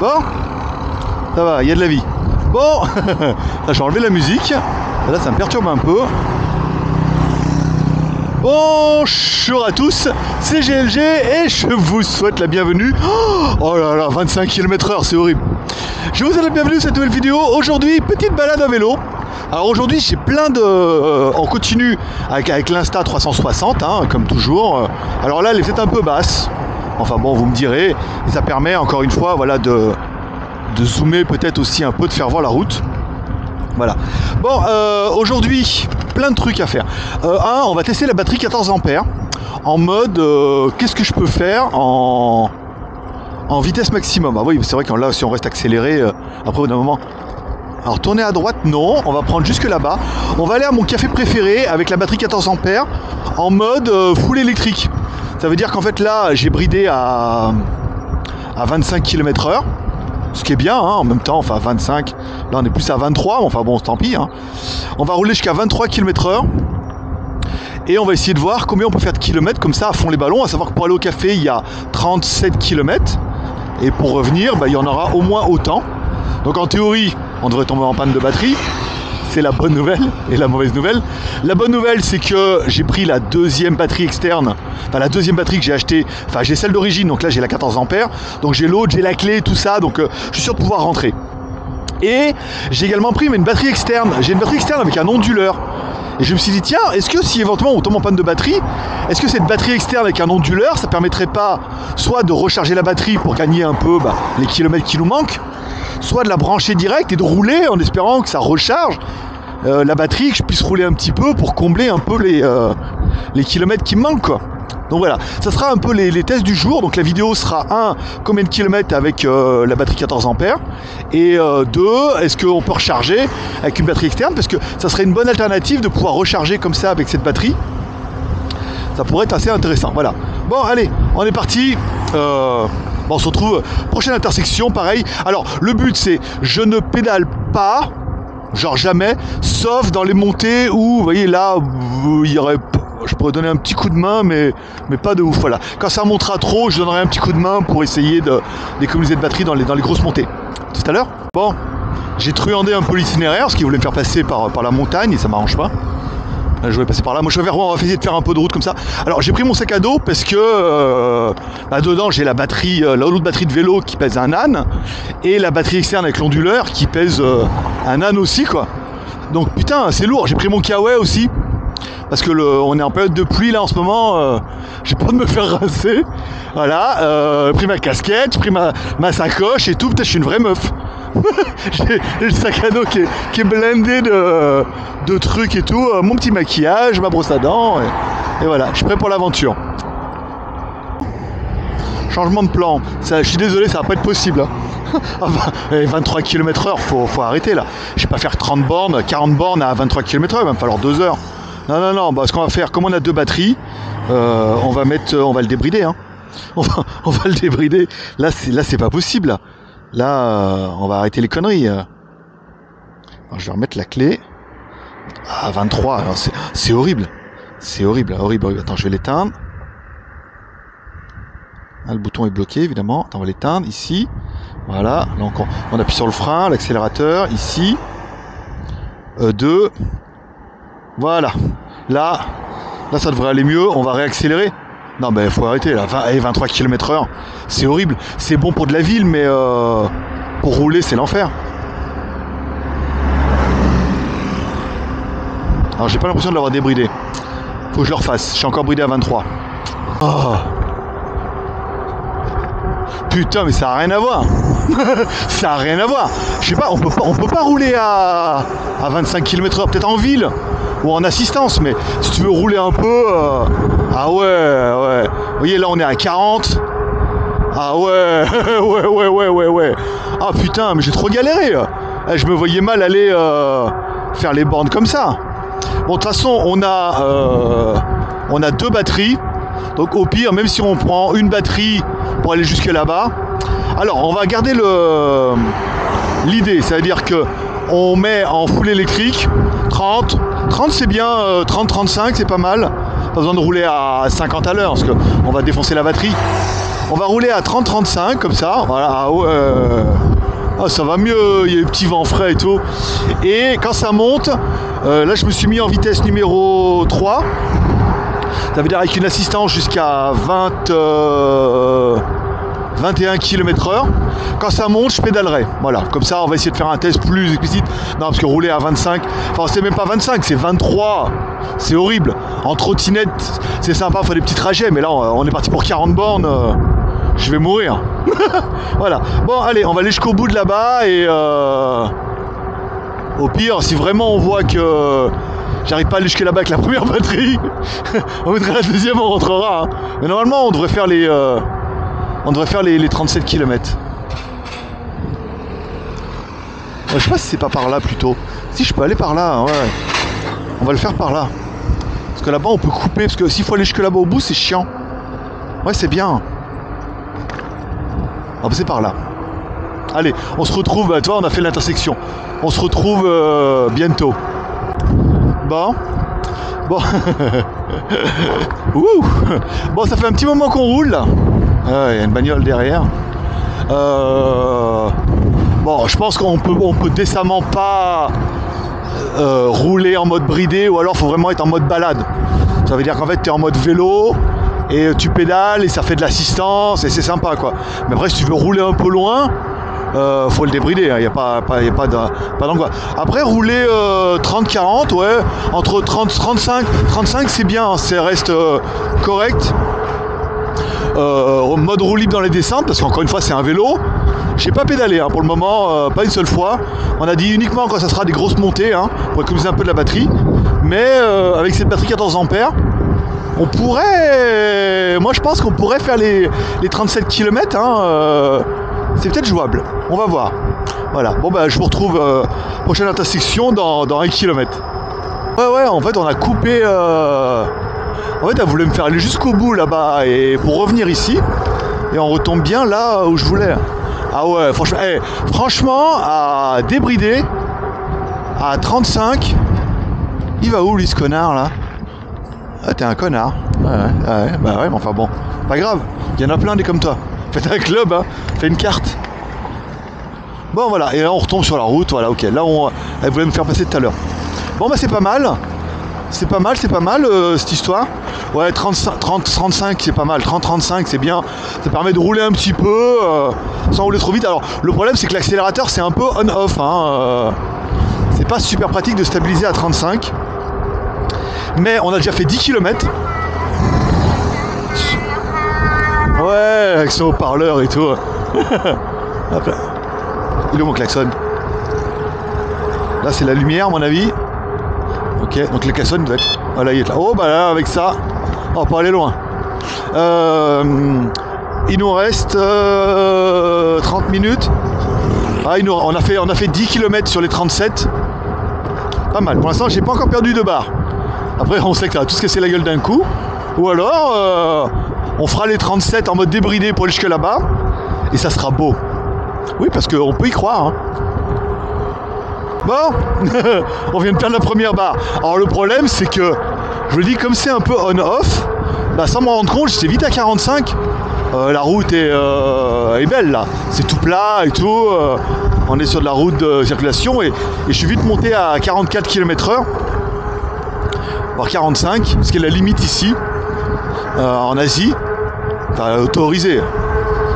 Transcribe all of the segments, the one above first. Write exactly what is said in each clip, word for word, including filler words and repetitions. Bon, ça va, il y a de la vie. Bon, ça, je vais enlever la musique. Là, ça me perturbe un peu. Bonjour à tous, c'est G L G et je vous souhaite la bienvenue. Oh là là, vingt-cinq kilomètres heure, c'est horrible. Je vous souhaite la bienvenue à cette nouvelle vidéo. Aujourd'hui, petite balade à vélo. Alors aujourd'hui, j'ai plein de... Euh, en continu avec, avec l'Insta trois cent soixante, hein, comme toujours. Alors là, elle est peut-être un peu basse. Enfin bon, vous me direz. Et ça permet, encore une fois, voilà, de, de zoomer peut-être aussi un peu, de faire voir la route. Voilà. Bon, euh, aujourd'hui, plein de trucs à faire. Euh, un, on va tester la batterie quatorze ampères en mode euh, qu'est-ce que je peux faire en, en vitesse maximum. Ah oui, c'est vrai que là, si on reste accéléré, euh, après, au bout d'un moment. Alors, tourner à droite, non. On va prendre jusque là-bas. On va aller à mon café préféré avec la batterie quatorze ampères en mode euh, full électrique. Ça veut dire qu'en fait, là, j'ai bridé à, à vingt-cinq kilomètres heure. Ce qui est bien, hein, en même temps, enfin vingt-cinq, là on est plus à vingt-trois, enfin bon, tant pis, hein. On va rouler jusqu'à vingt-trois kilomètres heure et on va essayer de voir combien on peut faire de kilomètres comme ça à fond les ballons, à savoir que pour aller au café il y a trente-sept kilomètres et pour revenir, bah, il y en aura au moins autant. Donc en théorie, on devrait tomber en panne de batterie, c'est la bonne nouvelle et la mauvaise nouvelle. La bonne nouvelle, c'est que j'ai pris la deuxième batterie externe, enfin la deuxième batterie que j'ai achetée, enfin j'ai celle d'origine, donc là j'ai la quatorze ampères, donc j'ai l'autre, j'ai la clé, tout ça, donc euh, je suis sûr de pouvoir rentrer. Et j'ai également pris mais une batterie externe, j'ai une batterie externe avec un onduleur. Et je me suis dit, tiens, est-ce que si éventuellement on tombe en panne de batterie, est-ce que cette batterie externe avec un onduleur, ça permettrait pas soit de recharger la batterie pour gagner un peu bah, les kilomètres qui nous manquent, soit de la brancher direct et de rouler en espérant que ça recharge euh, la batterie, que je puisse rouler un petit peu pour combler un peu les, euh, les kilomètres qui me manquent, quoi. Donc voilà, ça sera un peu les, les tests du jour. Donc la vidéo sera un, combien de kilomètres avec euh, la batterie quatorze ampères, et euh, deux, est-ce qu'on peut recharger avec une batterie externe, parce que ça serait une bonne alternative de pouvoir recharger comme ça avec cette batterie. Ça pourrait être assez intéressant, voilà. Bon, allez, on est parti. euh... Bon, on se retrouve prochaine intersection, pareil. Alors, le but, c'est je ne pédale pas, genre jamais, sauf dans les montées où, vous voyez, là, il y aurait, je pourrais donner un petit coup de main, mais, mais pas de ouf, voilà. Quand ça montera trop, je donnerai un petit coup de main pour essayer d'économiser de, de batterie dans les, dans les grosses montées. Tout à l'heure. Bon, j'ai truandé un peu l'itinéraire, parce qu'ils voulaient me faire passer par, par la montagne, et ça m'arrange pas. Je vais passer par là. Moi, je vais vers moi. On va essayer de faire un peu de route comme ça. Alors, j'ai pris mon sac à dos parce que euh, là dedans, j'ai la batterie, euh, l'autre batterie de vélo qui pèse un âne et la batterie externe avec l'onduleur qui pèse euh, un âne aussi, quoi. Donc, putain, c'est lourd. J'ai pris mon kawaii aussi parce que le, on est en période de pluie là en ce moment. Euh, j'ai peur de me faire rincer. Voilà. Euh, j'ai pris ma casquette, j'ai pris ma, ma sacoche et tout. Putain, je suis une vraie meuf. J'ai le sac à dos qui est, qui est blindé de, de trucs et tout, mon petit maquillage, ma brosse à dents, et, et voilà, je suis prêt pour l'aventure. Changement de plan, ça, je suis désolé, ça va pas être possible, hein. vingt-trois kilomètres heure, faut, faut arrêter là. Je vais pas faire trente bornes, quarante bornes à vingt-trois kilomètres heure, il va me falloir deux heures. Non, non, non, bah, ce qu'on va faire, comme on a deux batteries, euh, on va mettre, on va le débrider, hein. on, va, on va le débrider, là c'est pas possible, là. Là, euh, on va arrêter les conneries. Alors, je vais remettre la clé. Ah, vingt-trois. C'est horrible. C'est horrible, horrible, horrible. Attends, je vais l'éteindre. Ah, le bouton est bloqué, évidemment. Attends, on va l'éteindre ici. Voilà. Là, on, on appuie sur le frein, l'accélérateur, ici. E deux. Voilà. Là, là, ça devrait aller mieux. On va réaccélérer. Non mais faut arrêter là, vingt, vingt-trois kilomètres heure, c'est horrible, c'est bon pour de la ville mais euh, pour rouler c'est l'enfer. Alors j'ai pas l'impression de l'avoir débridé, faut que je le refasse, je suis encore bridé à vingt-trois. Oh. Putain mais ça a rien à voir. Ça a rien à voir. Je sais pas, on peut pas, on peut pas rouler à, à vingt-cinq kilomètres heure, peut-être en ville ou en assistance, mais si tu veux rouler un peu... Euh... Ah ouais, ouais. Vous voyez, là, on est à quarante. Ah ouais, ouais, ouais, ouais, ouais, ouais. Ah putain, mais j'ai trop galéré. Je me voyais mal aller euh, faire les bornes comme ça. Bon, de toute façon, on a, euh, on a deux batteries. Donc, au pire, même si on prend une batterie pour aller jusque là-bas... Alors, on va garder le l'idée. C'est-à-dire que on met en full électrique trente... trente c'est bien, euh, trente trente-cinq c'est pas mal, pas besoin de rouler à cinquante à l'heure parce qu'on va défoncer la batterie. On va rouler à trente trente-cinq comme ça. Voilà. Euh... Ah, ça va mieux, il y a eu petit vent frais et tout. Et quand ça monte, euh, là je me suis mis en vitesse numéro trois. Ça veut dire avec une assistance jusqu'à vingt, euh, vingt et un kilomètres heure. Quand ça monte, je pédalerai. Voilà, comme ça on va essayer de faire un test plus explicite. Non, parce que rouler à vingt-cinq, enfin c'est même pas vingt-cinq, c'est vingt-trois. C'est horrible. En trottinette, c'est sympa, faut des petits trajets, mais là on est parti pour quarante bornes. Je vais mourir. Voilà. Bon, allez, on va aller jusqu'au bout de là-bas et euh, au pire, si vraiment on voit que j'arrive pas à aller jusque là-bas avec la première batterie, on mettra la deuxième, on rentrera. Hein. Mais normalement, on devrait faire les, euh, on devrait faire les, les trente-sept kilomètres. Ouais, je sais pas si c'est pas par là plutôt. Si je peux aller par là, ouais. On va le faire par là. Parce que là-bas, on peut couper. Parce que s'il faut aller jusque là-bas au bout, c'est chiant. Ouais, c'est bien. Ah bah c'est par là. Allez, on se retrouve, bah, toi on a fait l'intersection. On se retrouve euh, bientôt. Bon. Bon. Ouh. Bon, ça fait un petit moment qu'on roule là. Il euh, y a une bagnole derrière. Euh... Bon, je pense qu'on peut, on peut décemment pas euh, rouler en mode bridé, ou alors faut vraiment être en mode balade. Ça veut dire qu'en fait tu es en mode vélo. Et tu pédales et ça fait de l'assistance et c'est sympa quoi. Mais après si tu veux rouler un peu loin, euh, faut le débrider, il hein. n'y a pas, pas, y a pas d'angoisse. Après rouler euh, trente quarante, ouais, entre trente trente-cinq, trente-cinq c'est bien, hein. Ça reste euh, correct. Euh, mode roue libre dans les descentes, parce qu'encore une fois c'est un vélo. J'ai pas pédalé hein, pour le moment, euh, pas une seule fois. On a dit uniquement quand ça sera des grosses montées, hein, pour économiser un peu de la batterie. Mais euh, avec cette batterie quatorze ampères. On pourrait, moi je pense qu'on pourrait faire les, les trente-sept kilomètres, hein, euh... c'est peut-être jouable, on va voir. Voilà, bon bah je vous retrouve euh, prochaine intersection dans, dans un kilomètre. Ouais ouais, en fait on a coupé, euh... en fait elle voulait me faire aller jusqu'au bout là-bas et pour revenir ici. Et on retombe bien là où je voulais. Ah ouais, franchement, hey, franchement à débrider, à trente-cinq, il va où lui ce connard là? Ah, t'es un connard. Ouais, ouais, ouais, bah ouais, mais enfin bon. Pas grave, il y en a plein des comme toi. Faites un club, hein. Faites une carte. Bon, voilà, et là on retombe sur la route, voilà, ok. Là, on... elle voulait me faire passer tout à l'heure. Bon, bah c'est pas mal. C'est pas mal, c'est pas mal, euh, cette histoire. Ouais, trente, trente, trente-cinq, c'est pas mal. trente trente-cinq, c'est bien. Ça permet de rouler un petit peu, euh, sans rouler trop vite. Alors, le problème, c'est que l'accélérateur, c'est un peu on-off, hein. Euh... C'est pas super pratique de stabiliser à trente-cinq. Mais on a déjà fait dix kilomètres. Ouais, avec son haut-parleur et tout. Hop là. Il est où mon klaxon? Là c'est la lumière à mon avis. Ok, donc le klaxon doit être... Voilà, il est là. Oh bah là avec ça, on va pas aller loin. Euh, il nous reste euh, trente minutes. Ah, il nous... on, a fait, on a fait dix kilomètres sur les trente-sept. Pas mal. Pour l'instant j'ai pas encore perdu de barre. Après on sait que ça va tout se casser la gueule d'un coup. Ou alors euh, on fera les trente-sept en mode débridé pour aller jusque là-bas. Et ça sera beau. Oui parce qu'on peut y croire hein. Bon. On vient de perdre la première barre. Alors le problème c'est que je vous le dis, comme c'est un peu on-off, bah, sans m'en rendre compte j'étais vite à quarante-cinq. euh, La route est, euh, est belle là. C'est tout plat et tout. euh, On est sur de la route de circulation. Et, et je suis vite monté à quarante-quatre kilomètres heure, voire quarante-cinq, ce qui est la limite ici, euh, en Asie, enfin autorisé.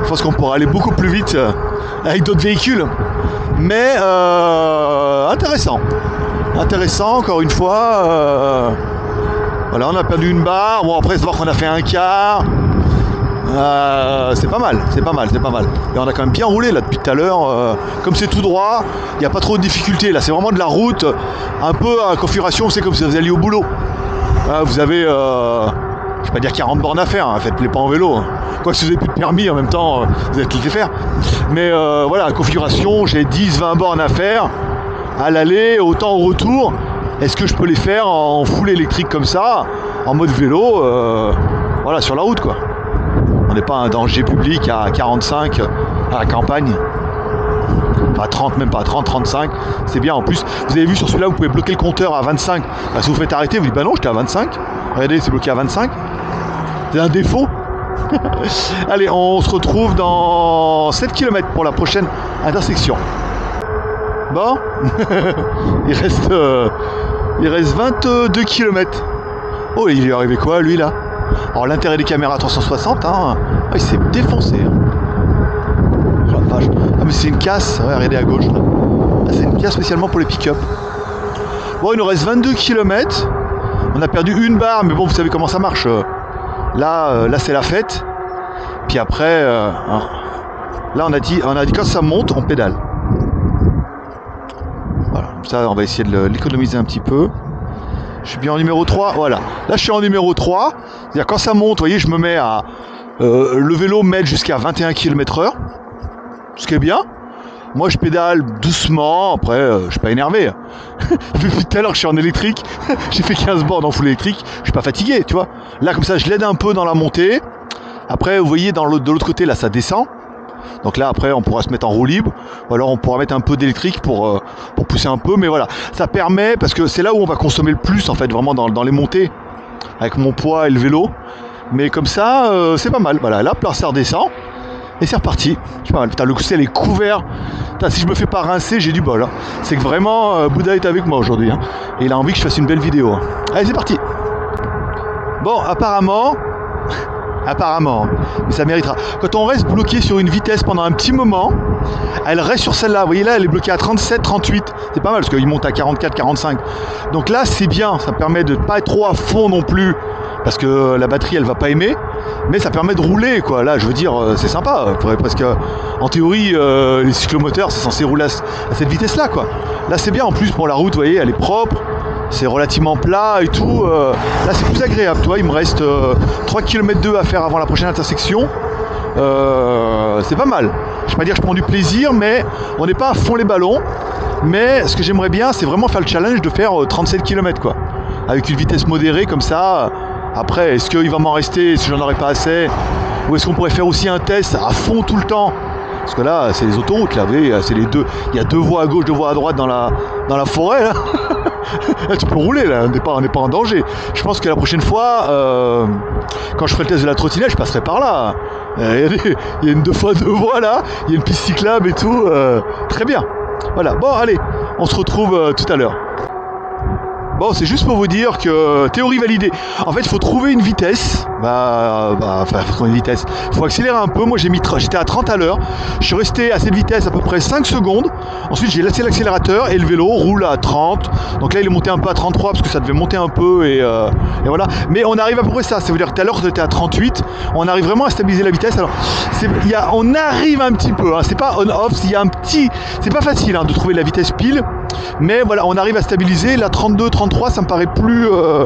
Je pense qu'on pourra aller beaucoup plus vite euh, avec d'autres véhicules, mais euh, intéressant, intéressant encore une fois. Euh, voilà, on a perdu une barre, bon après se voir qu'on a fait un quart, euh, c'est pas mal, c'est pas mal, c'est pas mal. Et on a quand même bien roulé là depuis tout à l'heure, euh, comme c'est tout droit, il n'y a pas trop de difficultés, là c'est vraiment de la route, un peu à configuration, c'est comme si vous alliez au boulot. Ah, vous avez, euh, je ne vais pas dire quarante bornes à faire, hein, faites-les pas en vélo. Hein. Quoi que si vous n'avez plus de permis, en même temps, euh, vous allez tout les faire. Mais euh, voilà, configuration, j'ai dix, vingt bornes à faire, à l'aller, autant au retour. Est-ce que je peux les faire en full électrique comme ça, en mode vélo, euh, voilà, sur la route quoi. On n'est pas un danger public à quarante-cinq, à la campagne. À trente, même pas à trente, trente-cinq, c'est bien. En plus, vous avez vu sur celui-là, vous pouvez bloquer le compteur à vingt-cinq. Bah, si vous faites arrêter, vous dites bah non, j'étais à vingt-cinq. Regardez, c'est bloqué à vingt-cinq. C'est un défaut. Allez, on se retrouve dans sept kilomètres pour la prochaine intersection. Bon, il reste euh, il reste vingt-deux kilomètres. Oh, il lui est arrivé quoi, lui, là? Alors, l'intérêt des caméras trois cent soixante, hein. Ah, il s'est défoncé, hein. Oh, la vache. Ah, mais c'est une casse. Ouais, regardez à gauche, là. Ah, c'est une casse spécialement pour les pick-up. Bon, il nous reste vingt-deux kilomètres. On a perdu une barre, mais bon, vous savez comment ça marche. Là, euh, là c'est la fête. Puis après, euh, hein. Là, on a dit, on a dit quand ça monte, on pédale. Voilà, comme ça, on va essayer de l'économiser un petit peu. Je suis bien en numéro trois, voilà. Là, je suis en numéro trois. C'est-à-dire, quand ça monte, vous voyez, je me mets à... Euh, le vélo m'aide jusqu'à vingt et un kilomètres heure. Ce qui est bien. Moi, je pédale doucement. Après, euh, je suis pas énervé. Depuis tout à l'heure que je suis en électrique, j'ai fait quinze bornes en full électrique. Je suis pas fatigué, tu vois. Là, comme ça, je l'aide un peu dans la montée. Après, vous voyez, dans l'autre, de l'autre côté, là, ça descend. Donc là, après, on pourra se mettre en roue libre, ou alors on pourra mettre un peu d'électrique pour, euh, pour pousser un peu. Mais voilà, ça permet, parce que c'est là où on va consommer le plus, en fait, vraiment dans, dans les montées, avec mon poids et le vélo. Mais comme ça, euh, c'est pas mal. Voilà, là, ça redescend, et c'est reparti. C'est pas mal. Putain, le sel est couvert. Putain, si je me fais pas rincer, j'ai du bol, hein. C'est que vraiment, euh, Bouddha est avec moi aujourd'hui, hein. Et il a envie que je fasse une belle vidéo, hein. Allez, c'est parti. Bon, apparemment... apparemment, mais ça méritera. Quand on reste bloqué sur une vitesse pendant un petit moment, elle reste sur celle-là. Vous voyez là, elle est bloquée à trente-sept, trente-huit. C'est pas mal parce qu'il monte à quarante-quatre, quarante-cinq. Donc là, c'est bien. Ça permet de pas être trop à fond non plus parce que la batterie, elle va pas aimer. Mais ça permet de rouler, quoi. Là, je veux dire, c'est sympa. Parce que, en théorie, euh, les cyclomoteurs, c'est censé rouler à cette vitesse-là, quoi. Là, c'est bien. En plus, pour la route, vous voyez, elle est propre. C'est relativement plat et tout. Euh, là, c'est plus agréable, tu vois. Il me reste euh, trois virgule deux kilomètres à faire avant la prochaine intersection. Euh, c'est pas mal. Je vais pas dire que je prends du plaisir, mais on n'est pas à fond les ballons. Mais ce que j'aimerais bien, c'est vraiment faire le challenge de faire euh, trente-sept kilomètres, quoi. Avec une vitesse modérée, comme ça. Après, est-ce qu'il va m'en rester? Est-ce que j'en aurai pas assez? Ou est-ce qu'on pourrait faire aussi un test à fond tout le temps? Parce que là, c'est les autoroutes, là. Vous voyez, c'est les deux. Il y a deux voies à gauche, deux voies à droite dans la, dans la forêt, là. Là, tu peux rouler, là, on n'est pas, pas en danger. Je pense que la prochaine fois, euh, quand je ferai le test de la trottinette, je passerai par là. Euh, il y a une deux fois deux voies là, il y a une piste cyclable et tout. Euh, très bien. Voilà, bon, allez, on se retrouve euh, tout à l'heure. Bon, c'est juste pour vous dire que théorie validée. En fait, il faut trouver une vitesse. Bah, bah, enfin, faut trouver une vitesse. Il faut accélérer un peu. Moi, j'ai mis, j'étais à trente à l'heure. Je suis resté à cette vitesse à peu près cinq secondes. Ensuite, j'ai laissé l'accélérateur et le vélo roule à trente. Donc là, il est monté un peu à trente-trois parce que ça devait monter un peu et, euh, et voilà. Mais on arrive à peu près ça. Ça veut dire que tout à l'heure, j'étais à trente-huit. On arrive vraiment à stabiliser la vitesse. Alors, y a, on arrive un petit peu. Hein. C'est pas on-off. Il y a un petit. C'est pas facile, hein, de trouver la vitesse pile. Mais voilà, on arrive à stabiliser. La trente-deux, trente-trois, ça me paraît plus euh,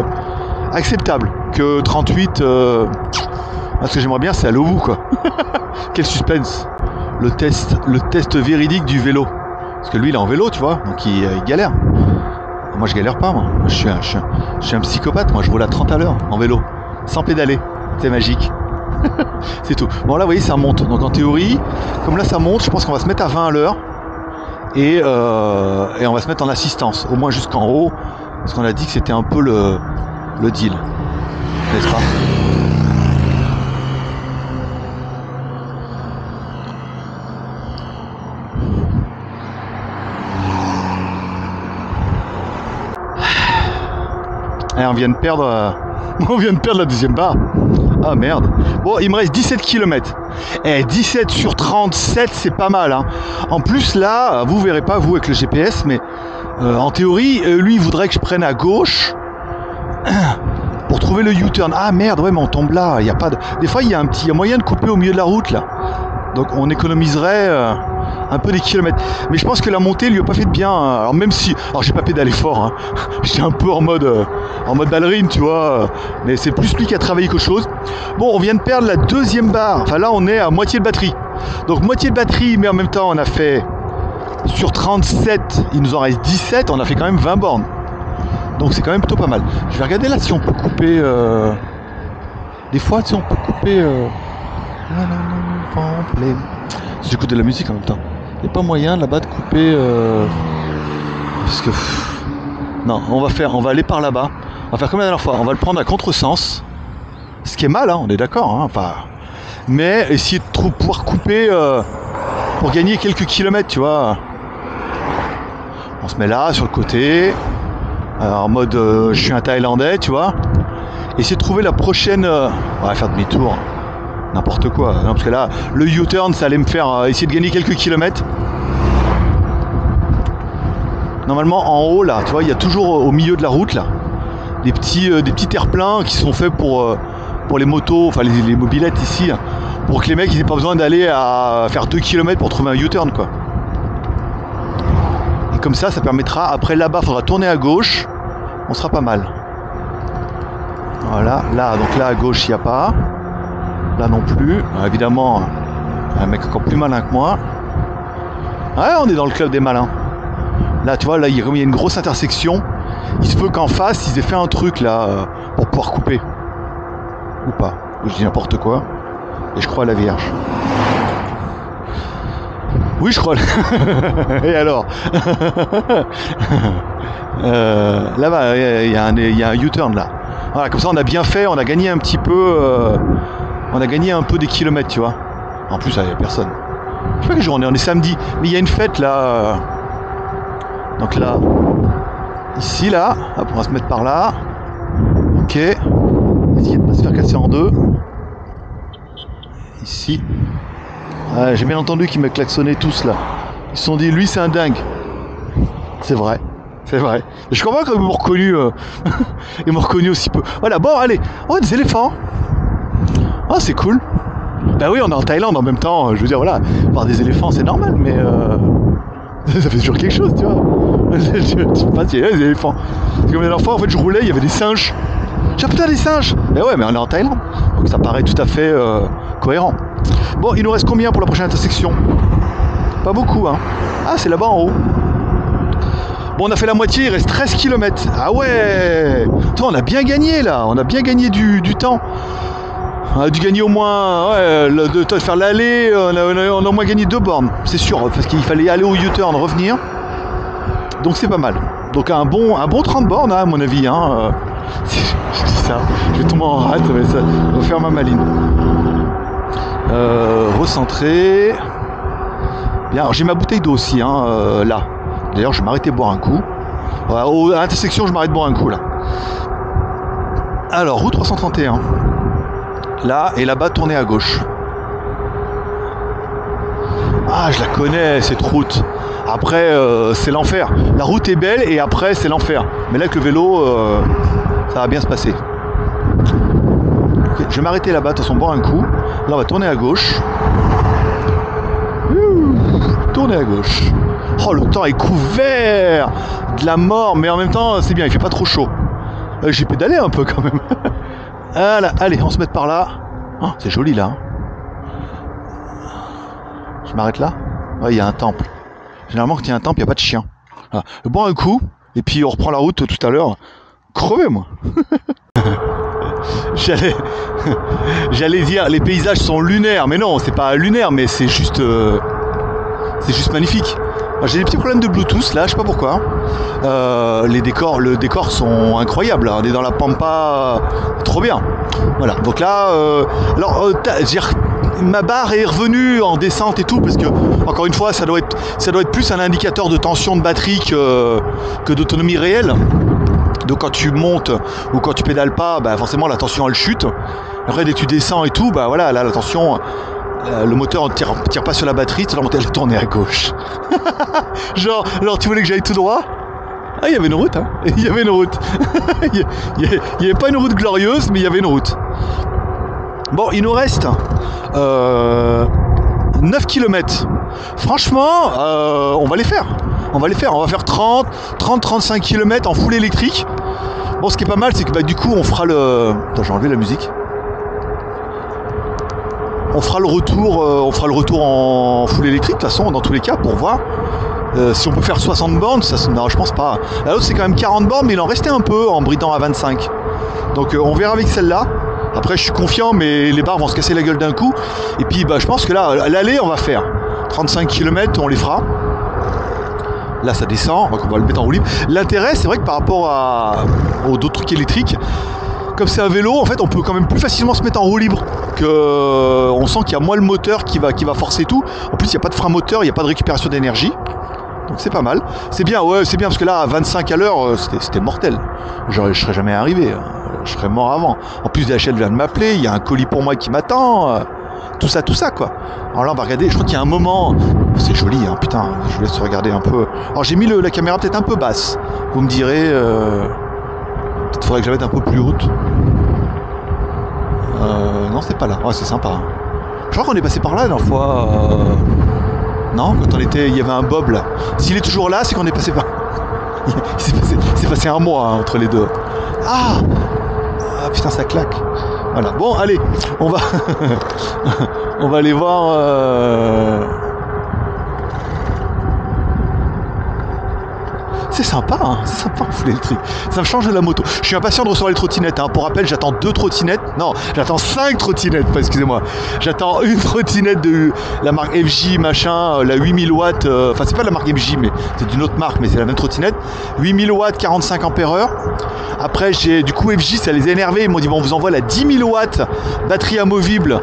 acceptable que trente-huit. Euh... Ah, ce que j'aimerais bien, c'est aller au bout, quoi. Quel suspense. Le test, le test véridique du vélo. Parce que lui, il est en vélo, tu vois, donc il, il galère. Moi, je galère pas, moi. Je suis un, je suis un, je suis un psychopathe, moi. Je roule à trente à l'heure en vélo, sans pédaler. C'est magique. C'est tout. Bon, là, vous voyez, ça monte. Donc, en théorie, comme là, ça monte, je pense qu'on va se mettre à vingt à l'heure. Et, euh, et on va se mettre en assistance, au moins jusqu'en haut, parce qu'on a dit que c'était un peu le, le deal, n'est-ce pas? Et on vient de perdre, euh, on vient de perdre la deuxième barre. Ah merde. Bon, il me reste dix-sept kilomètres. Eh, dix-sept sur trente-sept, c'est pas mal, hein. En plus là, vous verrez pas vous avec le G P S, mais euh, en théorie, euh, lui il voudrait que je prenne à gauche pour trouver le U-turn. Ah merde, ouais, mais on tombe là. Il y a pas de... Des fois, il y a un petit, il y a moyen de couper au milieu de la route là. Donc on économiserait euh, un peu des kilomètres. Mais je pense que la montée lui a pas fait de bien. Hein. Alors même si, alors j'ai pas pédalé fort, hein. J'étais un peu en mode, euh, en mode ballerine, tu vois. Mais c'est plus lui qui a travaillé qu'autre chose. Bon, on vient de perdre la deuxième barre. Enfin là, on est à moitié de batterie. Donc moitié de batterie, mais en même temps, on a fait sur trente-sept, il nous en reste dix-sept. On a fait quand même vingt bornes. Donc c'est quand même plutôt pas mal. Je vais regarder là si on peut couper. Euh... Des fois, si on peut couper. Euh... Non, non, non. J'écoute de la musique en même temps. Il n'y a pas moyen là-bas de couper euh... parce que pff... non, on va faire, on va aller par là-bas. On va faire comme la dernière fois. On va le prendre à contresens. Ce qui est mal, hein, on est d'accord. Hein. Enfin, mais essayer de trop pouvoir couper euh, pour gagner quelques kilomètres, tu vois. On se met là sur le côté, alors, en mode euh, je suis un Thaïlandais, tu vois. Essayer de trouver la prochaine. Euh... On va faire demi-tour, n'importe quoi. Non, parce que là, le U-turn, ça allait me faire euh, essayer de gagner quelques kilomètres. Normalement, en haut, là, tu vois, il y a toujours euh, au milieu de la route, là, des petits, euh, des petits terre-pleins qui sont faits pour, euh, pour les motos, enfin les, les mobilettes ici, hein, pour que les mecs ils aient pas besoin d'aller à faire deux kilomètres pour trouver un U-turn, quoi. Et comme ça, ça permettra, après là-bas, il faudra tourner à gauche, on sera pas mal. Voilà, là, donc là à gauche, il n'y a pas. Là non plus. Alors, évidemment, un mec encore plus malin que moi. Ouais, on est dans le club des malins. Là, tu vois, là, il, comme il y a une grosse intersection, il se peut qu'en face, ils aient fait un truc, là, euh, pour pouvoir couper. Ou pas. Ou je dis n'importe quoi. Et je crois à la Vierge. Oui, je crois. Et alors euh, là-bas, il y a un, il y a un U-turn, là. Voilà, comme ça, on a bien fait, on a gagné un petit peu... Euh, on a gagné un peu des kilomètres, tu vois. En plus, il n'y a personne. Je sais pas quel jour on est, on est samedi. Mais il y a une fête, là... Euh, donc là, ici, là, hop, on va se mettre par là. Ok. Essayez de ne pas se faire casser en deux. Ici. Ah, j'ai bien entendu qu'ils me klaxonnaient tous là. Ils se sont dit, lui, c'est un dingue. C'est vrai. C'est vrai. Je suis convaincu qu'ils m'ont reconnu. Euh... Ils m'ont reconnu aussi peu. Voilà, bon, allez. Oh, des éléphants. Oh, c'est cool. Bah oui, on est en Thaïlande en même temps. Je veux dire, voilà, voir des éléphants, c'est normal, mais. Euh... Ça fait toujours quelque chose, tu vois. Je sais pas si il y a des éléphants. Parce que la dernière fois, en fait, je roulais, il y avait des singes. J'ai ah, putain, des singes. Mais ouais, mais on est en Thaïlande. Donc ça paraît tout à fait euh, cohérent. Bon, il nous reste combien pour la prochaine intersection? Pas beaucoup, hein. Ah, c'est là-bas en haut. Bon, on a fait la moitié, il reste treize kilomètres. Ah ouais. Toi, on a bien gagné, là. On a bien gagné du, du temps. On a dû gagner au moins, ouais, le, de, de faire l'aller, on, on a au moins gagné deux bornes, c'est sûr, parce qu'il fallait aller au U-turn, revenir. Donc c'est pas mal. Donc un bon, un bon trente bornes, hein, à mon avis. Hein. Je dis ça, je vais tomber en rate, mais ça va faire ma maline. Euh, recentrer. Bien, j'ai ma bouteille d'eau aussi, hein, euh, là. D'ailleurs, je vais m'arrêter boire un coup. Voilà, au, à l'intersection, je m'arrête boire un coup, là. Alors, route trois cent trente et un. Là, et là-bas, tourner à gauche. Ah, je la connais, cette route. Après, euh, c'est l'enfer. La route est belle, et après, c'est l'enfer. Mais là, avec le vélo, euh, ça va bien se passer. Okay, je vais m'arrêter là-bas, de toute façon, boire un coup. Là, on va tourner à gauche. Ouh, tourner à gauche. Oh, le temps est couvert de la mort, mais en même temps, c'est bien, il fait pas trop chaud. Euh, j'ai pédalé un peu, quand même. Ah là, allez, on se met par là. Oh, c'est joli là. Je m'arrête là. Ouais, il y a un temple. Généralement, quand il y a un temple, il n'y a pas de chien. Voilà. Bon, un coup, et puis on reprend la route tout à l'heure. Crevé, moi. J'allais j'allais dire, les paysages sont lunaires. Mais non, c'est pas lunaire, mais c'est juste... Euh... C'est juste magnifique. J'ai des petits problèmes de Bluetooth là, je sais pas pourquoi. Euh, les décors, le décor sont incroyables. On est dans la pampa, trop bien. Voilà. Donc là, euh, alors euh, ma barre est revenue en descente et tout parce que encore une fois, ça doit être, ça doit être plus un indicateur de tension de batterie que, que d'autonomie réelle. Donc quand tu montes ou quand tu pédales pas, bah forcément la tension elle chute. Après dès que tu descends et tout, bah voilà, là la tension. Euh, le moteur ne tire, tire pas sur la batterie, tu dois tourner à gauche. Genre, alors tu voulais que j'aille tout droit? Ah, il y avait une route, hein. Il y avait une route. Il n'y avait, avait pas une route glorieuse, mais il y avait une route. Bon, il nous reste euh, neuf kilomètres. Franchement, euh, on va les faire. On va les faire. On va faire trente, trente, trente-cinq kilomètres en full électrique. Bon, ce qui est pas mal, c'est que bah, du coup, on fera le... Attends, j'ai enlevé la musique. On fera le retour, euh, on fera le retour en full électrique de toute façon dans tous les cas pour voir euh, si on peut faire soixante bornes. Ça, non, je pense pas. La autre c'est quand même quarante bornes, mais il en restait un peu en bridant à vingt-cinq. Donc euh, on verra avec celle-là. Après je suis confiant, mais les barres vont se casser la gueule d'un coup. Et puis bah, je pense que là, à l'aller on va faire trente-cinq kilomètres, on les fera. Là ça descend, donc on va le mettre en roue libre. L'intérêt c'est vrai que par rapport à, aux autres trucs électriques, comme c'est un vélo, en fait, on peut quand même plus facilement se mettre en roue libre. Que on sent qu'il y a moins le moteur qui va, qui va forcer tout. En plus, il n'y a pas de frein moteur, il n'y a pas de récupération d'énergie. Donc c'est pas mal. C'est bien, ouais, c'est bien parce que là, à vingt-cinq à l'heure, c'était mortel. Je ne serais jamais arrivé. Je serais mort avant. En plus, D H L vient de m'appeler. Il y a un colis pour moi qui m'attend. Tout ça, tout ça, quoi. Alors là, on va regarder. Je crois qu'il y a un moment... C'est joli, hein, putain. Je vous laisse regarder un peu. Alors, j'ai mis le, la caméra peut-être un peu basse. Vous me direz... Euh... Peut-être faudrait que je la mette un peu plus haute. Euh... Non, c'est pas là. Ouais, c'est sympa. Hein. Je crois qu'on est passé par là, la dernière fois... Euh... Non, quand on était... Il y avait un bob, là. S'il est toujours là, c'est qu'on est passé par... Il s'est passé... passé un mois, hein, entre les deux. Ah! Ah, putain, ça claque. Voilà. Bon, allez, on va... on va aller voir... Euh... C'est sympa, hein, c'est sympa, fouler le truc. Ça me change de la moto. Je suis impatient de recevoir les trottinettes. Hein. Pour rappel, j'attends deux trottinettes. Non, j'attends cinq trottinettes, excusez-moi. J'attends une trottinette de la marque F J, machin, la huit mille watts. Euh... Enfin, c'est pas de la marque F J, mais c'est d'une autre marque, mais c'est la même trottinette. huit mille watts, quarante-cinq ampères-heure. Après, j'ai du coup, F J, ça les a énervés. Ils m'ont dit, bon, on vous envoie la dix mille watts, batterie amovible,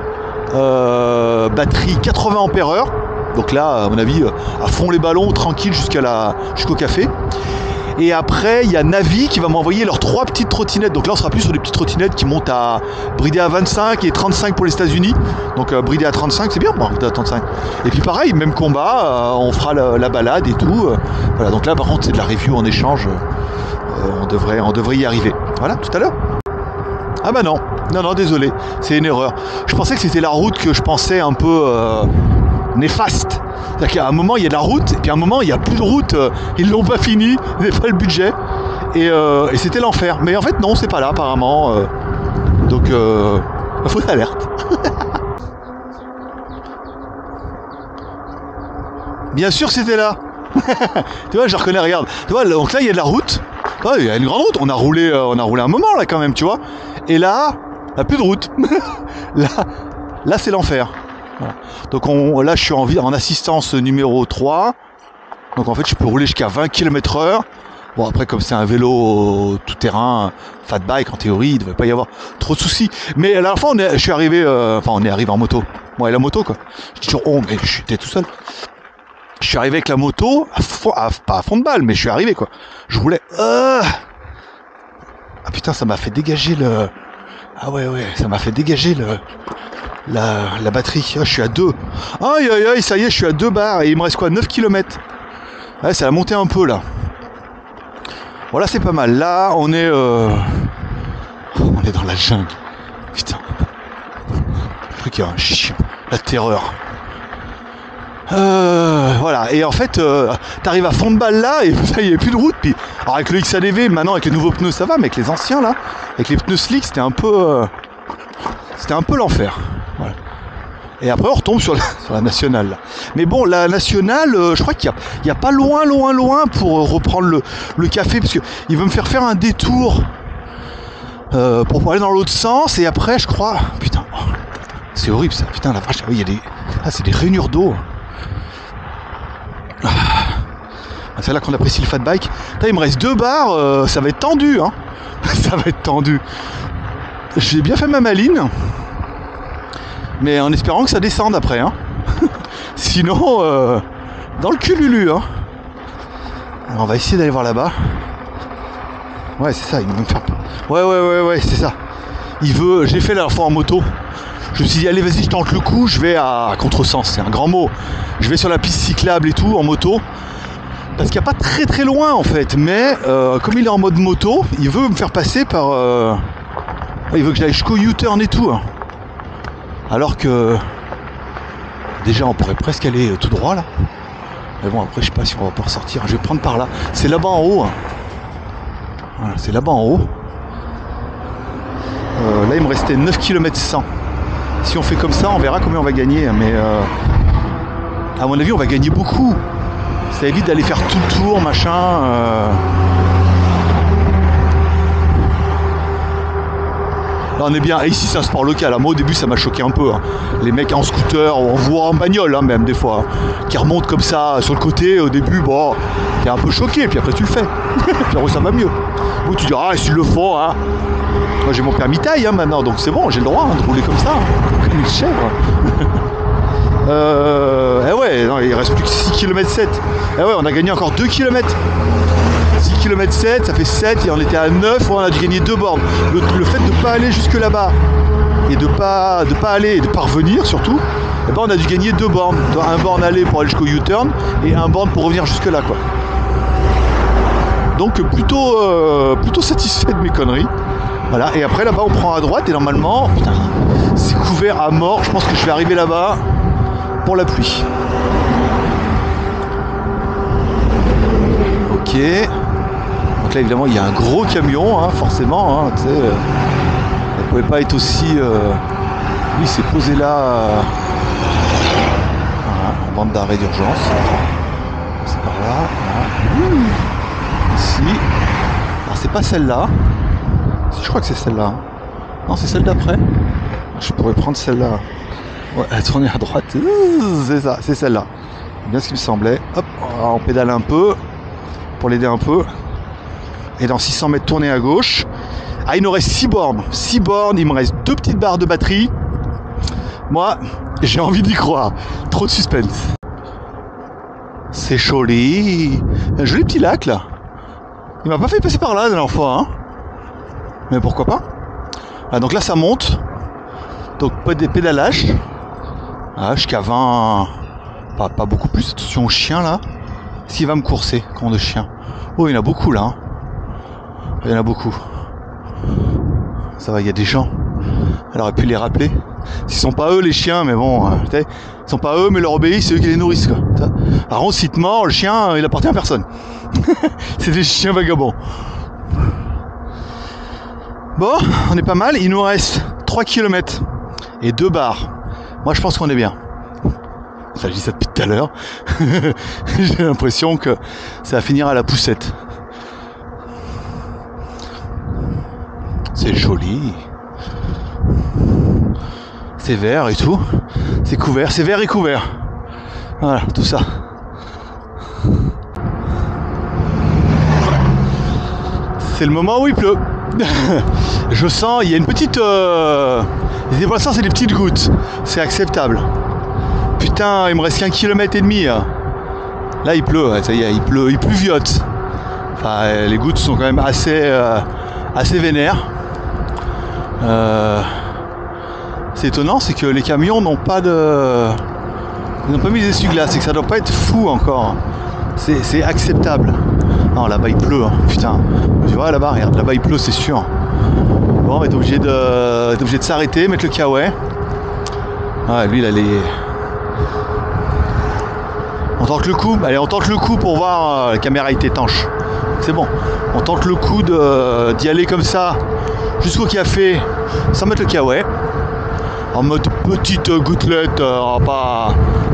euh... batterie quatre-vingts ampères-heure. Donc là, à mon avis, à fond les ballons, tranquille jusqu'à la... jusqu'au café. Et après, il y a Navi qui va m'envoyer leurs trois petites trottinettes. Donc là, on sera plus sur des petites trottinettes qui montent à bridé à vingt-cinq et trente-cinq pour les États-Unis. Donc euh, bridé à trente-cinq, c'est bien, bon, bridé à trente-cinq. Et puis pareil, même combat, euh, on fera la, la balade et tout. Euh, voilà. Donc là, par contre, c'est de la review en échange. Euh, on devrait, on devrait y arriver. Voilà, tout à l'heure. Ah bah non, non, non, désolé, c'est une erreur. Je pensais que c'était la route que je pensais un peu. Euh, néfaste. C'est-à-dire qu'à un moment il y a de la route, et puis à un moment il n'y a plus de route, ils l'ont pas fini, ils n'avaient pas le budget, et, euh, et c'était l'enfer. Mais en fait non, c'est pas là apparemment, euh, donc euh, fausse alerte. Bien sûr c'était là. Tu vois, je reconnais, regarde. Tu vois, donc là il y a de la route, ouais, il y a une grande route, on a roulé, euh, on a roulé un moment là quand même, tu vois. Et là, il n'y a plus de route. Là, là c'est l'enfer. Voilà. Donc on, là je suis en, en assistance numéro trois. Donc en fait je peux rouler jusqu'à vingt kilomètres heure. Bon, après comme c'est un vélo tout terrain, fat bike, en théorie il devait pas y avoir trop de soucis. Mais à la fin on est, je suis arrivé, euh, enfin on est arrivé en moto. Moi ouais, et la moto quoi. Je dis toujours oh mais j'étais tout seul. Je suis arrivé avec la moto, à fond, à, pas à fond de balle, mais je suis arrivé quoi. Je roulais. Euh... Ah putain ça m'a fait dégager le. Ah ouais ouais, ça m'a fait dégager le. La, la batterie, oh, je suis à deux. Aïe aïe aïe, ça y est, je suis à deux bars et il me reste quoi, neuf kilomètres. Ouais, ça a monté un peu là. Voilà, bon, c'est pas mal. Là, on est euh... oh, on est dans la jungle. Putain. Le truc est un chien. La terreur. Euh, voilà, et en fait, euh, t'arrives à fond de balle là, et il n'y avait plus de route. Puis... Alors, avec le X A D V, maintenant avec les nouveaux pneus, ça va, mais avec les anciens là, avec les pneus slick, c'était un peu. Euh... C'était un peu l'enfer. Voilà. Et après on retombe sur la, sur la nationale. Mais bon, la nationale, euh, je crois qu'il n'y a, a pas loin, loin, loin pour euh, reprendre le, le café, parce qu'il veut me faire faire un détour euh, pour aller dans l'autre sens. Et après, je crois... Putain, oh, c'est horrible ça. Putain, la vache, il y a des... Ah, c'est des rainures d'eau. Ah, c'est là qu'on apprécie le fat bike. Putain, il me reste deux barres, euh, ça va être tendu. Hein. Ça va être tendu. J'ai bien fait ma maline. Mais en espérant que ça descende après, hein. Sinon, euh, dans le cul lulu, hein. Alors on va essayer d'aller voir là-bas. Ouais, c'est ça, il veut me faire... Ouais, ouais, ouais, ouais, c'est ça. Il veut... J'ai fait la dernière fois en moto. Je me suis dit, allez, vas-y, je tente le coup, je vais à, à contresens, c'est un grand mot. Je vais sur la piste cyclable et tout, en moto. Parce qu'il n'y a pas très très loin, en fait. Mais, euh, comme il est en mode moto, il veut me faire passer par... Euh... Il veut que j'aille jusqu'au U-turn et tout. Hein. Alors que déjà on pourrait presque aller tout droit là. Mais bon après je sais pas si on va pouvoir sortir. Je vais prendre par là. C'est là-bas en haut. Hein. Voilà, c'est là-bas en haut. Euh, là il me restait neuf kilomètres cent. Si on fait comme ça, on verra combien on va gagner. Mais euh, à mon avis on va gagner beaucoup. Ça évite d'aller faire tout le tour, machin. Euh... Là on est bien, et ici c'est un sport local, hein. Moi au début ça m'a choqué un peu, hein. Les mecs en scooter, on voit en bagnole hein, même des fois, hein, qui remontent comme ça sur le côté, au début bon, t'es un peu choqué, puis après tu le fais, puis après ça va mieux. Bon, tu dis ah s'ils le font, hein. Moi j'ai mon permis taille hein, maintenant, donc c'est bon, j'ai le droit hein, de rouler comme ça, hein, comme une chèvre. Euh, eh ouais, non, il reste plus que six virgule sept kilomètres. Eh ouais, on a gagné encore deux kilomètres. six virgule sept kilomètres, ça fait sept et on était à neuf, on a dû gagner deux bornes. Le, le fait de ne pas aller jusque là-bas et de ne pas, de pas aller et de ne pas revenir surtout, eh ben on a dû gagner deux bornes. Un borne aller pour aller jusqu'au U-turn et un borne pour revenir jusque là quoi. Donc plutôt, euh, plutôt satisfait de mes conneries. Voilà, et après là-bas on prend à droite et normalement, putain, c'est couvert à mort, je pense que je vais arriver là-bas. Pour la pluie. Ok. Donc là évidemment il y a un gros camion, hein, forcément. Hein, elle ne pouvait pas être aussi. Euh... Oui, c'est posé là. Euh... Voilà, en bande d'arrêt d'urgence. C'est par là. Voilà. Ouh. Ici. Alors c'est pas celle-là. Si, je crois que c'est celle-là. Non, c'est celle d'après. Je pourrais prendre celle-là. Ouais, à tourner à droite, c'est ça, c'est celle-là. Bien ce qu'il me semblait. Hop, on pédale un peu pour l'aider un peu. Et dans six cents mètres, tourner à gauche. Ah, il nous reste six bornes. six bornes, il me reste deux petites barres de batterie. Moi, j'ai envie d'y croire. Trop de suspense. C'est joli. Un joli petit lac là. Il m'a pas fait passer par là la dernière fois. Hein. Mais pourquoi pas? Ah, donc là, ça monte. Donc, pas des pédalages. Ah, jusqu'à vingt, pas, pas beaucoup plus, attention au chien là, s'il va me courser, con de chien. Oh, il y en a beaucoup là, hein. Il y en a beaucoup. Ça va, il y a des gens, elle aurait pu les rappeler. S'ils sont pas eux les chiens, mais bon, ils sont pas eux, mais leur obéissent, c'est eux qui les nourrissent quoi. Par contre, si te mord, le chien, il appartient à personne. C'est des chiens vagabonds. Bon, on est pas mal, il nous reste trois kilomètres et deux barres. Moi je pense qu'on est bien. Ça, je dis ça depuis tout à l'heure. J'ai l'impression que ça va finir à la poussette. C'est joli. C'est vert et tout. C'est couvert, c'est vert et couvert. Voilà, tout ça. C'est le moment où il pleut. Je sens, il y a une petite... Euh... Pour l'instant c'est des petites gouttes, c'est acceptable. Putain, il me reste qu'un kilomètre et demi. Là il pleut, ça y est, il pleut, il pluviote. Enfin, les gouttes sont quand même assez, euh, assez vénères. Euh, c'est étonnant, c'est que les camions n'ont pas de, ils n'ont pas mis des essuie-glaces, c'est que ça doit pas être fou encore. C'est, c'est acceptable. Non, là-bas il pleut, hein. Putain. Tu vois là-bas, regarde, là-bas il pleut, c'est sûr. Bon, on va être obligé de, être obligé de s'arrêter, mettre le kawaii. Ah, lui, il a les... On tente le coup. Allez, on tente le coup pour voir. La caméra est étanche. C'est bon. On tente le coup de, d'y aller comme ça jusqu'au café sans mettre le kawaii. En mode petite gouttelette. On va pas,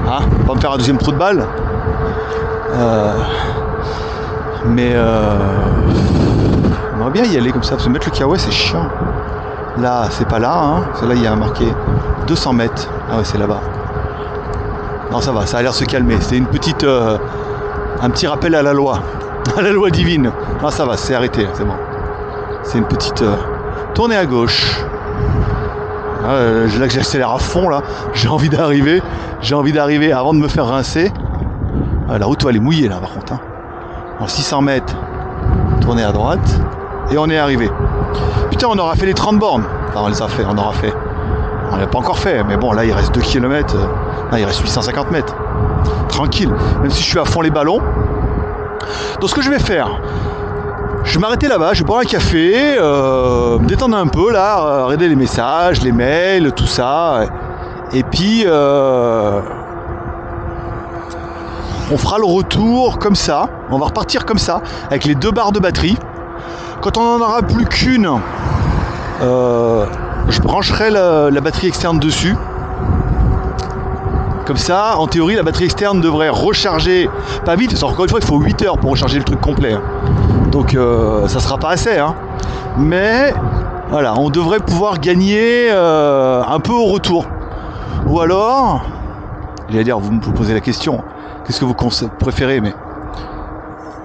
hein, on va me faire un deuxième trou de balle. Euh... Mais... Euh... On va bien y aller comme ça, parce que mettre le kawaii c'est chiant. Là, c'est pas là, hein. Là, il y a marqué deux cents mètres. Ah ouais, c'est là-bas. Non, ça va, ça a l'air de se calmer. C'était une petite... Euh, un petit rappel à la loi. À la loi divine. Non, ça va, c'est arrêté, c'est bon. C'est une petite... Euh, tournée à gauche. Euh, là que j'accélère à fond, là. J'ai envie d'arriver. J'ai envie d'arriver avant de me faire rincer. Ah, la route, elle est mouillée, là, par contre. Hein. En six cents mètres, tournée à droite. Et on est arrivé. Putain, on aura fait les trente bornes. Enfin, on les a fait, on aura fait. On l'a pas encore fait, mais bon, là, il reste deux kilomètres. Non, il reste huit cent cinquante mètres. Tranquille, même si je suis à fond les ballons. Donc, ce que je vais faire, je vais m'arrêter là-bas, je vais boire un café, euh, me détendre un peu, là, euh, regarder les messages, les mails, tout ça. Et puis, euh, on fera le retour comme ça. On va repartir comme ça, avec les deux barres de batterie. Quand on n'en aura plus qu'une, euh, je brancherai la, la batterie externe dessus. Comme ça, en théorie, la batterie externe devrait recharger pas vite, parce qu'encore une fois, il faut huit heures pour recharger le truc complet. Donc, euh, ça sera pas assez, hein. Mais Voilà, on devrait pouvoir gagner euh, un peu au retour. Ou alors, j'allais dire, vous me posez la question, qu'est-ce que vous préférez, mais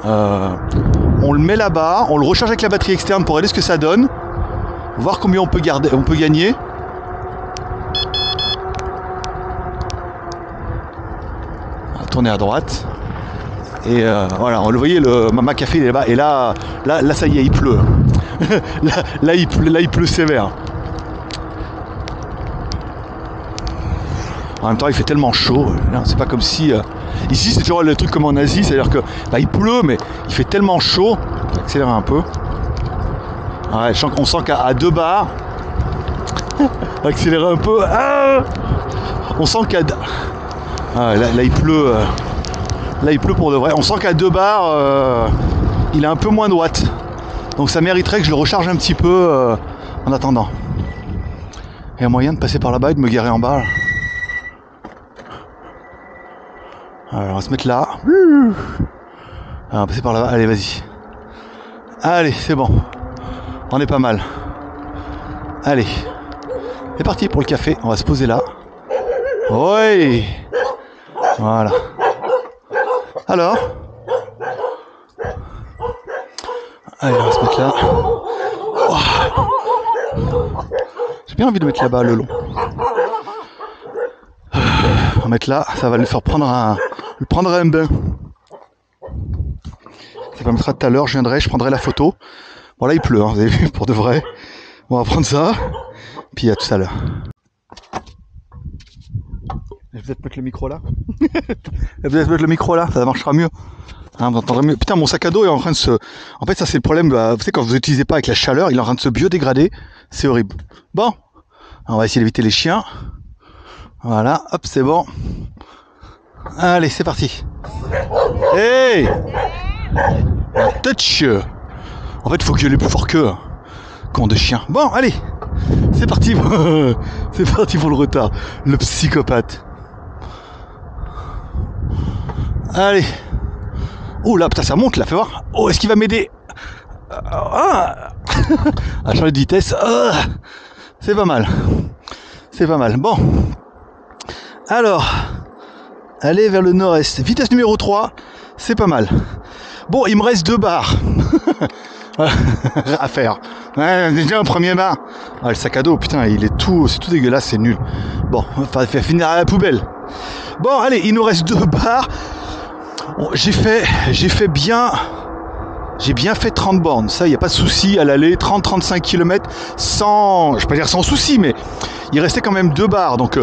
euh, on le met là-bas, on le recharge avec la batterie externe pour aller ce que ça donne, voir combien on peut garder, on peut gagner. On va tourner à droite. Et euh, voilà, vous le voyez, le Mama Café il est là-bas. Et là, là, là, ça y est, il pleut. là, là, il pleut, là, il pleut sévère. En même temps, il fait tellement chaud. C'est pas comme si... Euh... Ici, c'est toujours le truc comme en Asie. C'est-à-dire que là, il pleut, mais il fait tellement chaud. Je vais accélérer un peu. Ouais, je sens qu'on sent qu'à deux bars... accélérer un peu. Ah on sent qu'à... Ah, là, là, il pleut... Euh... Là, il pleut pour de vrai. On sent qu'à deux bars, euh, il est un peu moins de watts. Donc ça mériterait que je le recharge un petit peu euh, en attendant. Il y a moyen de passer par là-bas et de me garer en bas. Alors, on va se mettre là. Alors, on va passer par là-bas. Allez, vas-y. Allez, c'est bon. On est pas mal. Allez. C'est parti pour le café. On va se poser là. Oui. Voilà. Alors, allez, on va se mettre là. Oh. J'ai bien envie de mettre là-bas le long. On va mettre là, ça va lui faire prendre un, lui prendre un bain. Ça permettra tout à l'heure, je viendrai, je prendrai la photo. Bon là il pleut, hein, vous avez vu, pour de vrai. On va prendre ça, puis à tout à l'heure. Je vais peut-être mettre le micro là. Je vais peut-être mettre le micro là, ça marchera mieux. Hein, vous entendrez mieux. Putain, mon sac à dos est en train de se... En fait, ça c'est le problème. Bah, vous savez, quand vous n'utilisez pas avec la chaleur, il est en train de se biodégrader. C'est horrible. Bon, on va essayer d'éviter les chiens. Voilà, hop, c'est bon. Allez, c'est parti. Hey, touch. En fait, il faut que je les plus fort qu'eux. Con de chien. Bon, allez, c'est parti. C'est parti pour le retard. Le psychopathe. Allez. Oh là, putain, ça monte là, fais voir. Oh, est-ce qu'il va m'aider? Ah, à changer de vitesse. Ah, c'est pas mal. C'est pas mal. Bon. Alors, allez vers le nord-est. Vitesse numéro trois, c'est pas mal. Bon, il me reste deux barres à faire. Ouais, déjà un premier bar. Ah, le sac à dos, putain, il est tout... C'est tout dégueulasse, c'est nul. Bon, on va faire finir à la poubelle. Bon, allez, il nous reste deux barres. J'ai fait, j'ai fait bien, j'ai bien fait trente bornes, ça il n'y a pas de souci à l'aller, trente à trente-cinq kilomètres sans, je peux pas dire sans souci, mais il restait quand même deux barres, donc euh,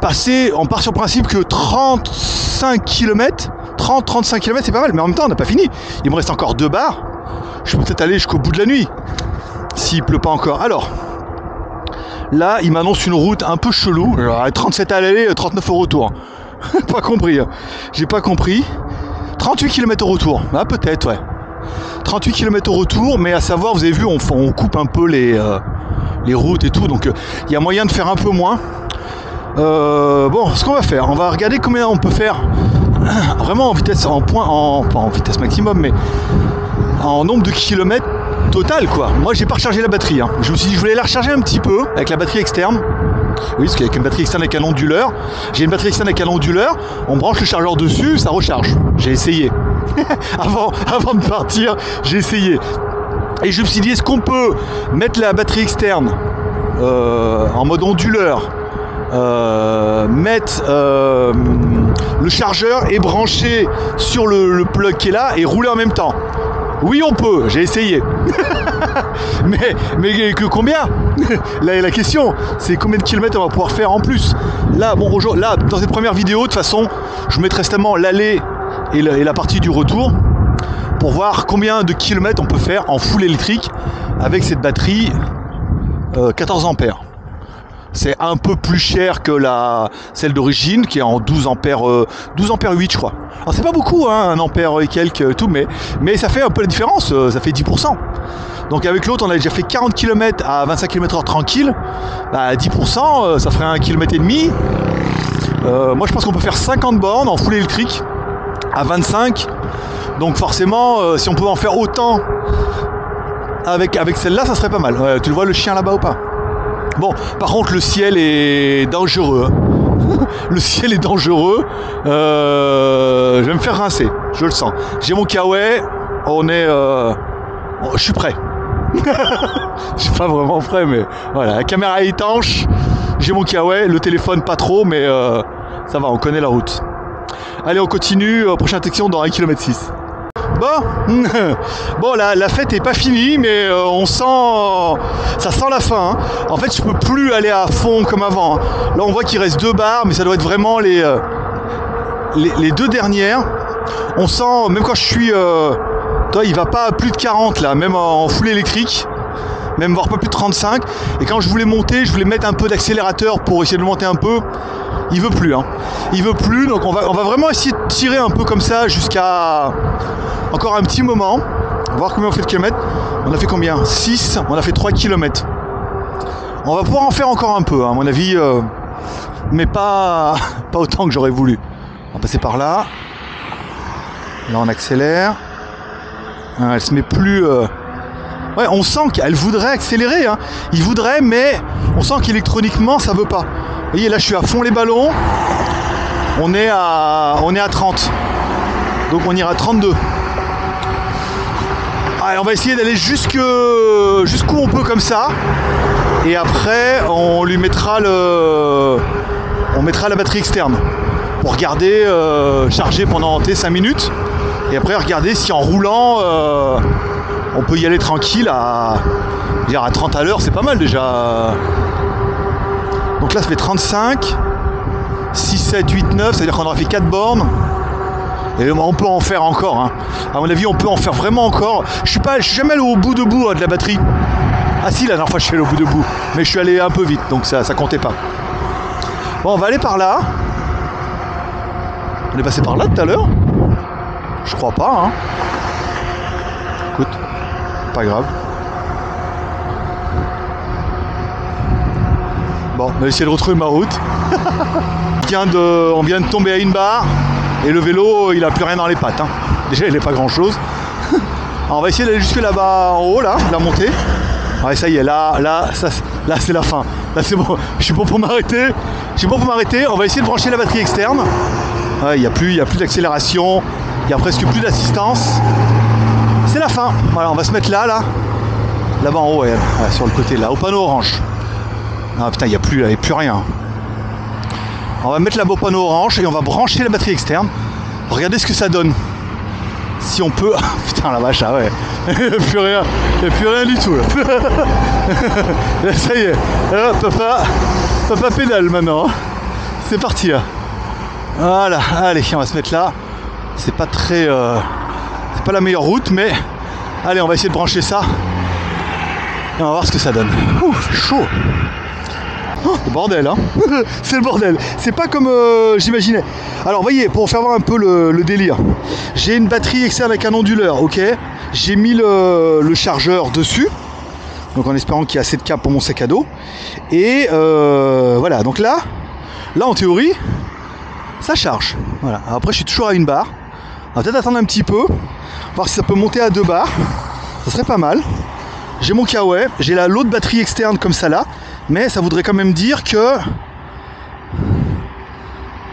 passer, on part sur le principe que trente-cinq kilomètres, trente à trente-cinq kilomètres c'est pas mal, mais en même temps on n'a pas fini, il me reste encore deux barres, je peux peut-être aller jusqu'au bout de la nuit, s'il pleut pas encore. Alors, là il m'annonce une route un peu chelou, alors, trente-sept à l'aller, trente-neuf au retour. Pas compris, hein. J'ai pas compris. trente-huit kilomètres au retour, ah, peut-être, ouais. trente-huit kilomètres au retour, mais à savoir, vous avez vu, on, on coupe un peu les, euh, les routes et tout, donc il euh, y a moyen de faire un peu moins. Euh, bon, ce qu'on va faire, on va regarder combien on peut faire vraiment en vitesse, en point, en, pas en vitesse maximum, mais en nombre de kilomètres total, quoi. Moi, j'ai pas rechargé la batterie, hein. Je me suis dit, je voulais la recharger un petit peu avec la batterie externe. Oui, parce qu'avec une batterie externe avec un onduleur, j'ai une batterie externe avec un onduleur, on branche le chargeur dessus, ça recharge. J'ai essayé. avant, avant de partir, j'ai essayé. Et je me suis dit, est-ce qu'on peut mettre la batterie externe euh, en mode onduleur, euh, mettre euh, le chargeur et brancher sur le, le plug qui est là et rouler en même temps? Oui, on peut, j'ai essayé. mais, mais que combien? Là, la question, c'est combien de kilomètres on va pouvoir faire en plus. Là, bon, là, dans cette première vidéo, de toute façon, je mettrai seulement l'aller et, et la partie du retour pour voir combien de kilomètres on peut faire en full électrique avec cette batterie euh, quatorze ampères. C'est un peu plus cher que la celle d'origine qui est en douze ampères, euh, douze ampères huit je crois. Alors c'est pas beaucoup hein, un ampère et quelques tout, mais, mais ça fait un peu la différence, euh, ça fait dix pour cent. Donc avec l'autre on a déjà fait quarante kilomètres à vingt-cinq kilomètres heure tranquille, bah, à dix pour cent euh, ça ferait un virgule cinq kilomètres. Euh, moi je pense qu'on peut faire cinquante bornes en full électrique à vingt-cinq. Donc forcément euh, si on pouvait en faire autant Avec, avec celle-là, ça serait pas mal. Ouais, tu le vois le chien là-bas ou pas? Bon, par contre, le ciel est dangereux. Hein. Le ciel est dangereux. Euh, je vais me faire rincer, je le sens. J'ai mon kawaii, on est... Euh... Bon, je suis prêt. Je suis pas vraiment prêt, mais voilà. La caméra est étanche, j'ai mon kawaii, le téléphone pas trop, mais euh... ça va, on connaît la route. Allez, on continue. Prochaine section dans un kilomètre six. Bon, bon la, la fête n'est pas finie, mais euh, on sent, euh, ça sent la fin. Hein. En fait, je peux plus aller à fond comme avant. Hein. Là, on voit qu'il reste deux barres, mais ça doit être vraiment les, euh, les, les deux dernières. On sent, même quand je suis, euh, toi, il va pas à plus de quarante là, même en full électrique, même voire pas plus de trente-cinq. Et quand je voulais monter, je voulais mettre un peu d'accélérateur pour essayer de monter un peu. Il veut plus, hein. Il veut plus, donc on va, on va vraiment essayer de tirer un peu comme ça jusqu'à encore un petit moment. On va voir combien on fait de kilomètres. On a fait combien? six, on a fait trois kilomètres. On va pouvoir en faire encore un peu, hein, à mon avis, euh, mais pas, pas autant que j'aurais voulu. On va passer par là. Là, on accélère. Elle se met plus... Euh... Ouais, on sent qu'elle voudrait accélérer, hein. Il voudrait, mais on sent qu'électroniquement, ça veut pas. Vous voyez, là je suis à fond les ballons, on est à, on est à trente, donc on ira à trente-deux. Allez, on va essayer d'aller jusque jusqu'où on peut comme ça, et après on lui mettra le, on mettra la batterie externe pour regarder euh, charger pendant cinq minutes, et après regarder si en roulant euh, on peut y aller tranquille à, à trente à l'heure, c'est pas mal déjà. Donc là ça fait trente-cinq, six, sept, huit, neuf, c'est-à-dire qu'on aura fait quatre bornes. Et on peut en faire encore. Hein. À mon avis on peut en faire vraiment encore. Je suis pas, je suis jamais allé au bout de bout hein, de la batterie. Ah si, la dernière fois je suis allé au bout de bout. Mais je suis allé un peu vite, donc ça, ça comptait pas. Bon, on va aller par là. On est passé par là tout à l'heure. Je crois pas. Hein. Écoute, pas grave. Bon, on va essayer de retrouver ma route. on, vient de, on vient de tomber à une barre et le vélo il a plus rien dans les pattes. Hein. Déjà il n'est pas grand chose. Alors, on va essayer d'aller jusque là-bas en haut, là, de la montée. Ouais, ça y est, là, là, ça, là c'est la fin. Là c'est bon, je suis bon pour m'arrêter. Je suis bon pour m'arrêter. On va essayer de brancher la batterie externe. Ouais, il n'y a plus, il n'y a plus d'accélération, il n'y a presque plus d'assistance. C'est la fin. Voilà, on va se mettre là, là. Là-bas en haut, ouais, ouais, sur le côté, là, au panneau orange. Ah putain, il n'y a plus, y a plus rien. On va mettre la beau panneau orange et on va brancher la batterie externe. Regardez ce que ça donne. Si on peut... Ah, putain la vache, ah ouais. Il n'y a plus rien. Il n'y a plus rien du tout. Là. Là, ça y est. Alors, papa, papa pédale maintenant. C'est parti. Là. Voilà. Allez, on va se mettre là. C'est pas très... Euh... C'est pas la meilleure route, mais... Allez, on va essayer de brancher ça. Et on va voir ce que ça donne. Ouh, chaud. Oh, le bordel, hein. C'est le bordel. C'est pas comme euh, j'imaginais. Alors, voyez, pour faire voir un peu le, le délire, j'ai une batterie externe avec un onduleur, ok. J'ai mis le, le chargeur dessus, donc en espérant qu'il y a assez de câbles pour mon sac à dos. Et euh, voilà, donc là, là en théorie, ça charge. Voilà. Alors après, je suis toujours à une barre. On va peut-être attendre un petit peu, voir si ça peut monter à deux barres. Ça serait pas mal. J'ai mon kawaii, j'ai l'autre batterie externe comme ça là, mais ça voudrait quand même dire que...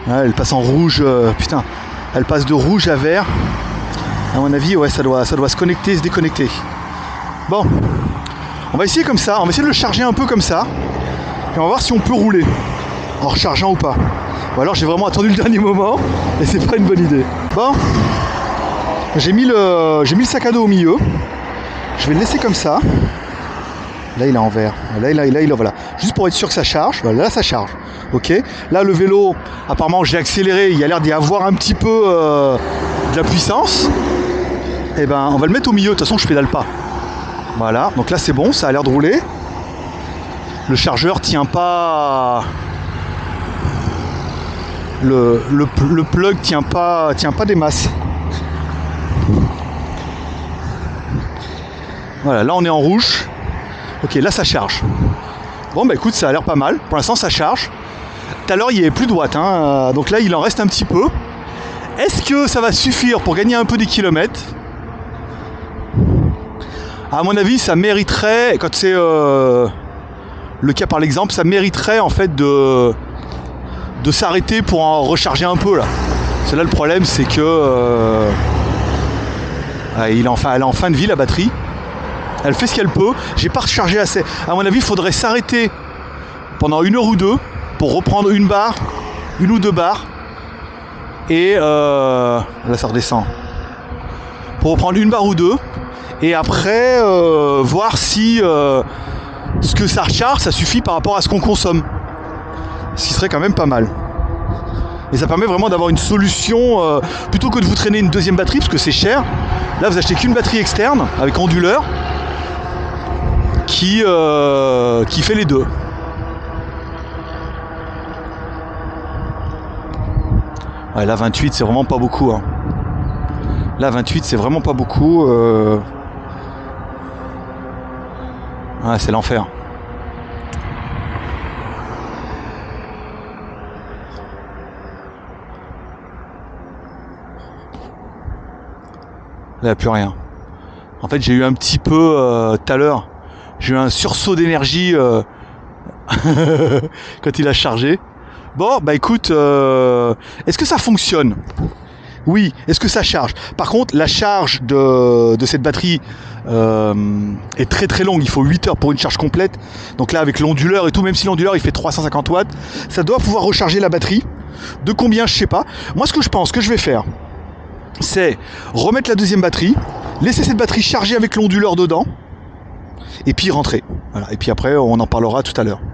Ah, elle passe en rouge, euh, putain, elle passe de rouge à vert. À mon avis, ouais, ça doit, ça doit se connecter, se déconnecter. Bon, on va essayer comme ça, on va essayer de le charger un peu comme ça, et on va voir si on peut rouler, en rechargeant ou pas. Ou alors j'ai vraiment attendu le dernier moment, et c'est pas une bonne idée. Bon, j'ai mis le, j'ai mis le sac à dos au milieu. Je vais le laisser comme ça. Là il est en vert. Là il est là, là, voilà. Juste pour être sûr que ça charge. Là ça charge. Ok. Là le vélo, apparemment j'ai accéléré. Il y a l'air d'y avoir un petit peu euh, de la puissance. Et ben on va le mettre au milieu. De toute façon je pédale pas. Voilà. Donc là c'est bon. Ça a l'air de rouler. Le chargeur tient pas. Le, le, le plug tient pas, tient pas des masses. Voilà, là on est en rouge. Ok, là ça charge. Bon bah écoute, ça a l'air pas mal. Pour l'instant ça charge. Tout à l'heure il n'y avait plus de watts, hein. Donc là il en reste un petit peu. Est-ce que ça va suffire pour gagner un peu des kilomètres? à mon avis ça mériterait, quand c'est euh, le cas par l'exemple, ça mériterait en fait de, de s'arrêter pour en recharger un peu là. C'est là le problème, c'est que euh, il est en fin, elle est en fin de vie la batterie, elle fait ce qu'elle peut, j'ai pas rechargé assez. À mon avis il faudrait s'arrêter pendant une heure ou deux pour reprendre une barre, une ou deux barres, et euh, là ça redescend, pour reprendre une barre ou deux, et après euh, voir si euh, ce que ça recharge ça suffit par rapport à ce qu'on consomme, ce qui serait quand même pas mal. Et ça permet vraiment d'avoir une solution euh, plutôt que de vous traîner une deuxième batterie parce que c'est cher. Là vous achetez qu'une batterie externe avec onduleur qui, euh, qui fait les deux. Ouais, là vingt-huit c'est vraiment pas beaucoup hein. Là vingt-huit c'est vraiment pas beaucoup euh... ouais, c'est l'enfer. Là, plus rien. En fait, j'ai eu un petit peu tout euh, à l'heure, j'ai eu un sursaut d'énergie euh, quand il a chargé. Bon, bah écoute, euh, est-ce que ça fonctionne? Oui. Est-ce que ça charge? Par contre, la charge de, de cette batterie euh, est très très longue. Il faut huit heures pour une charge complète. Donc là, avec l'onduleur et tout, même si l'onduleur il fait trois cent cinquante watts, ça doit pouvoir recharger la batterie. De combien? Je sais pas. Moi, ce que je pense, ce que je vais faire, c'est remettre la deuxième batterie, laisser cette batterie charger avec l'onduleur dedans, et puis rentrer. Voilà. Et puis après, on en parlera tout à l'heure.